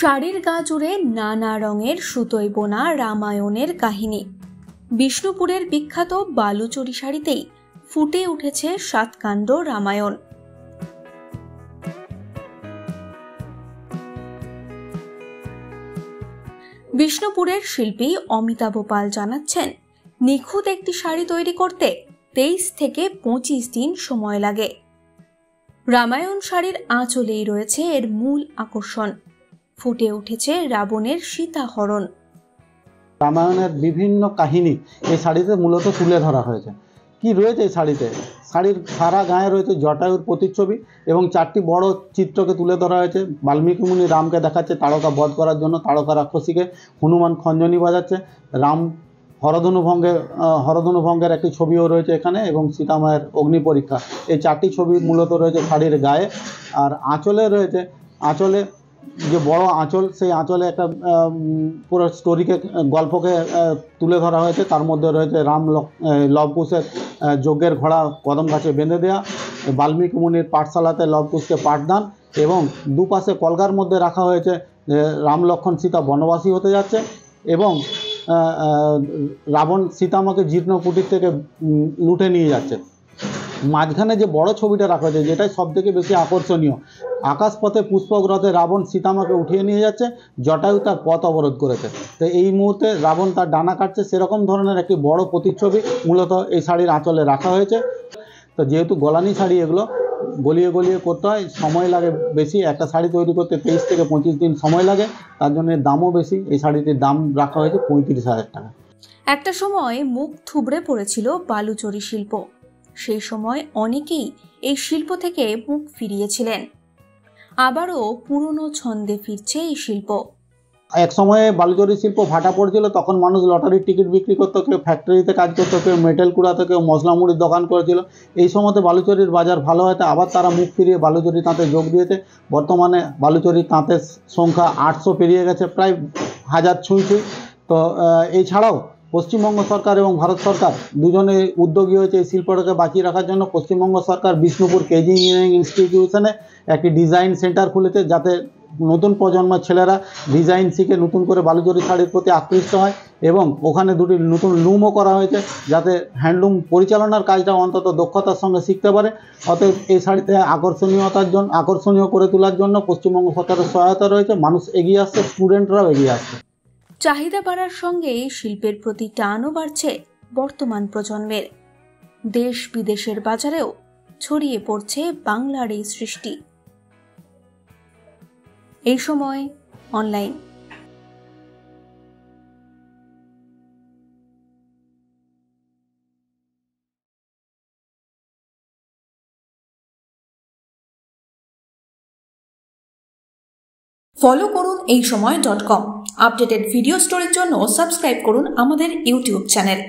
শাড়ির গা জুড়ে নানা রঙের সুতোয় বোনা রামায়ণের কাহিনী। বিষ্ণুপুরের বিখ্যাত বালুচরি শাড়িতেই ফুটে উঠেছে সাতকাণ্ড রামায়ণ। বিষ্ণুপুরের শিল্পী অমিতাভ পাল জানাচ্ছেন, নিখুঁত একটি শাড়ি তৈরি করতে 23 থেকে 25 দিন সময় লাগে। রামায়ণ শাড়ির আঁচলেই রয়েছে এর মূল আকর্ষণ। ফুটে উঠেছে রাবণের সীতাহরণ। রামায়ণের বিভিন্ন কাহিনী এই শাড়িতে মূলত তুলে ধরা হয়েছে। কি রয়েছে এই শাড়িতে? শাড়ির সারা গায়ে রয়েছে জটায়ুর প্রতিচ্ছবি এবং 4টি বড় চিত্রকে তুলে ধরা হয়েছে। বাল্মীকি মুনি রামকে দেখাচ্ছে তারকা বধ করার জন্য তারকা রাক্ষসীকে, হনুমান খঞ্জনি বাজাচ্ছে, রাম হরধনুভঙ্গের একটি ছবিও রয়েছে এখানে, এবং সীতামায়ের অগ্নি পরীক্ষা। এই 4টি ছবি মূলত রয়েছে শাড়ির গায়ে। আর আঁচলে রয়েছে, আঁচলে যে বড় আঁচল, সেই আঁচলে একটা পুরো গল্পকে তুলে ধরা হয়েছে। তার মধ্যে রয়েছে রাম লবকুশের যজ্ঞের ঘোড়া কদম গাছে বেঁধে দেওয়া, বাল্মীকি মুনির পাঠশালাতে লবকুশকে পাঠদান, এবং দুপাশে কলগার মধ্যে রাখা হয়েছে রাম লক্ষ্মণ সীতা বনবাসী হতে যাচ্ছে, এবং রাবণ সীতামাকে জীর্ণ কুটির থেকে লুটে নিয়ে যাচ্ছে। মাঝখানে যে বড় ছবিটা রাখা হয়েছে, যেটাই সবথেকে বেশি আকর্ষণীয়, আকাশপথে পুষ্পগ্রহে রাবণ সীতামাকে উঠিয়ে নিয়ে যাচ্ছে, জটায়ু তার পথ অবরোধ করেছে। তো এই মুহূর্তে রাবণ তার ডানা কাটছে, সেরকম ধরনের একটি বড় প্রতিচ্ছবি মূলত এই শাড়ির আঁচলে রাখা হয়েছে। তো যেহেতু গলানি শাড়ি, এগুলো গলিয়ে গলিয়ে করতে হয়, সময় লাগে বেশি। একটা শাড়ি তৈরি করতে 23 থেকে 25 দিন সময় লাগে, তার জন্য দামও বেশি। এই শাড়িটির দাম রাখা হয়েছে 35,000 টাকা। একটা সময় মুখ থুবড়ে পড়েছিল বালুচরি শিল্প। সেই সময় অনেকেই এই শিল্প থেকে মুখ ফিরিয়েছিলেন। আবারও পুরনো ছন্দে ফিরছে এই শিল্প। এক সময়ে বালুচরি শিল্প ভাটা পড়ছিল, তখন মানুষ লটারির টিকিট বিক্রি করতো, কেউ ফ্যাক্টরিতে কাজ করতো, কেউ মেটেল কুড়াতো, কেউ মশলা মুড়ির দোকান করেছিল। এই সময়তে বালুচরির বাজার ভালো হয়তো আবার তারা মুখ ফিরিয়ে বালুচরি তাঁতে যোগ দিয়েছে। বর্তমানে বালুচরি তাঁতের সংখ্যা 800 পেরিয়ে গেছে, প্রায় 1000 ছুঁই। তো এছাড়াও পশ্চিমবঙ্গ সরকার এবং ভারত সরকার দুজনে উদ্যোগী হয়েছে এই শিল্পটাকে বাঁচিয়ে রাখার জন্য। পশ্চিমবঙ্গ সরকার বিষ্ণুপুর কেজি ইঞ্জিনিয়ারিং ইনস্টিটিউশনে একটি ডিজাইন সেন্টার খুলেছে, যাতে নতুন প্রজন্মের ছেলেরা ডিজাইন শিখে নতুন করে বালুচরি শাড়ির প্রতি আকৃষ্ট হয়, এবং ওখানে 2টি নতুন লুমও করা হয়েছে, যাতে হ্যান্ডলুম পরিচালনার কাজটা অন্তত দক্ষতার সঙ্গে শিখতে পারে। অতএব এই শাড়িতে আকর্ষণীয় করে তোলার জন্য পশ্চিমবঙ্গ সরকারের সহায়তা রয়েছে। মানুষ এগিয়ে আসছে, স্টুডেন্টরাও এগিয়ে আসছে। চাহিদা বাড়ার সঙ্গে শিল্পের প্রতি টানও বাড়ছে বর্তমান প্রজন্মের। দেশ বিদেশের বাজারেও ছড়িয়ে পড়ছে বাংলার এই সৃষ্টি। এই সময় অনলাইন ফলো করুন এইসময়.com। আপডেটেড ভিডিও স্টোরির জন্য সাবস্ক্রাইব করুন আমাদের ইউটিউব চ্যানেল।